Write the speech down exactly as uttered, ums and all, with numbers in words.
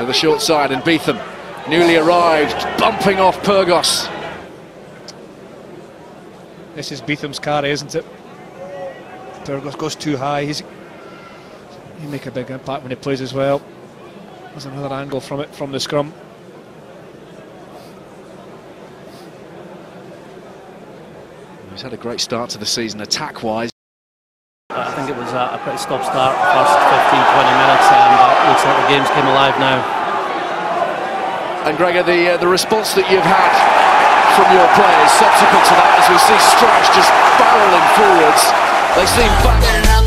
to the short side, and Betham, newly arrived, bumping off Pyrgos. This is Betham's carry, isn't it? Pyrgos goes too high. He's, he'll make a big impact when he plays as well. There's another angle from it, from the scrum. He's had a great start to the season, attack-wise. I think it was a, a pretty stop-start first fifteen, twenty minutes, and it looks like the game's came alive now. And Gregor, the, uh, the response that you've had from your players subsequent to that, as we see Strash just barreling forwards, they seem back.